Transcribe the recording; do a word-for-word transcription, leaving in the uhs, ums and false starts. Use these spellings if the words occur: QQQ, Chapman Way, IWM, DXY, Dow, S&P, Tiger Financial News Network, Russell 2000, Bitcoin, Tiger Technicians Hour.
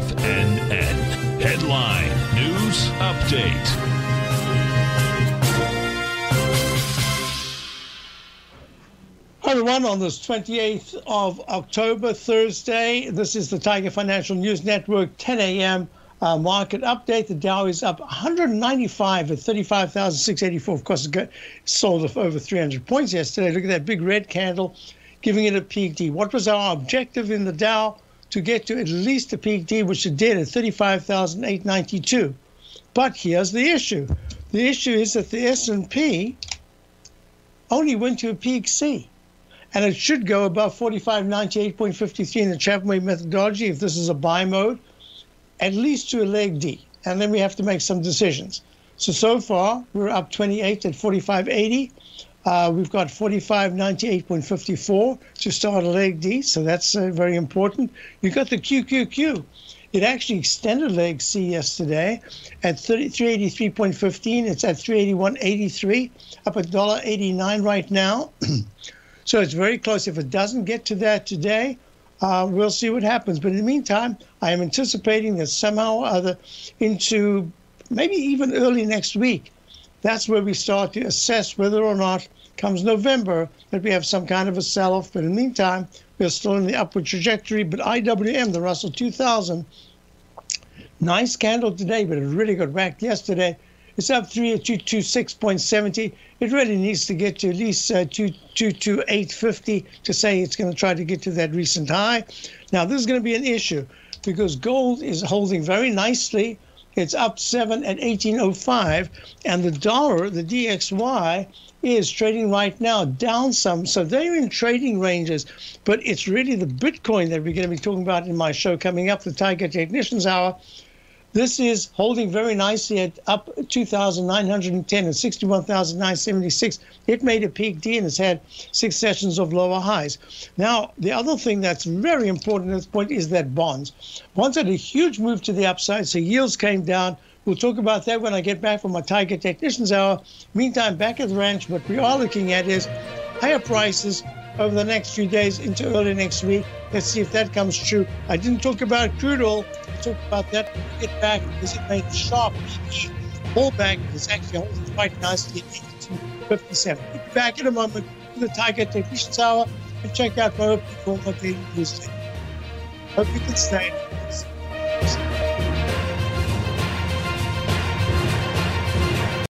F N N. Headline News Update. Hi everyone, on this twenty-eighth of October, Thursday, this is the Tiger Financial News Network ten a m Uh, market update. The Dow is up one hundred ninety-five at thirty-five thousand six hundred eighty-four. Of course, it sold off over three hundred points yesterday. Look at that big red candle giving it a peak D. What was our objective in the Dow? To get to at least a peak D, which it did at thirty-five thousand eight hundred ninety-two. But here's the issue. The issue is that the S and P only went to a peak C. And it should go above forty-five ninety-eight fifty-three in the Chapman Way methodology, if this is a buy mode, at least to a leg D, and then we have to make some decisions. So, so far, we're up twenty-eight at forty-five eighty. Uh, we've got forty-five ninety-eight fifty-four to start a leg D, so that's uh, very important. You've got the Q Q Q. It actually extended leg C yesterday at three eighty-three fifteen. It's at three eighty-one eighty-three, up at one dollar eighty-nine right now. So it's very close. If it doesn't get to that today, Uh, we'll see what happens. But in the meantime, I am anticipating that somehow or other into maybe even early next week, that's where we start to assess whether or not comes November that we have some kind of a sell-off. But in the meantime, we're still in the upward trajectory. But I W M, the Russell two thousand, nice candle today, but it really got whacked yesterday. It's up three at two twenty-six seventy. It really needs to get to at least uh, two twenty-eight fifty to say it's going to try to get to that recent high. Now, this is going to be an issue because gold is holding very nicely. It's up seven at eighteen oh five. And the dollar, the D X Y, is trading right now down some. So they're in trading ranges. But it's really the Bitcoin that we're going to be talking about in my show coming up, the Tiger Technicians Hour. This is holding very nicely at up two thousand nine hundred ten and sixty-one thousand nine hundred seventy-six. It made a peak D and it's had six sessions of lower highs. Now, the other thing that's very important at this point is that bonds. Bonds had a huge move to the upside, so yields came down. We'll talk about that when I get back from my Tiger Technicians Hour. Meantime, back at the ranch, what we are looking at is higher prices over the next few days into early next week. Let's see if that comes true. I didn't talk about crude oil. Talk about that when we get back, because it made a sharp pullback. It's actually holding quite nicely at eighty-two fifty-seven. We'll be back in a moment to the Tiger Technicians Hour and check out my opening call on the Tuesday. Hope you can stay.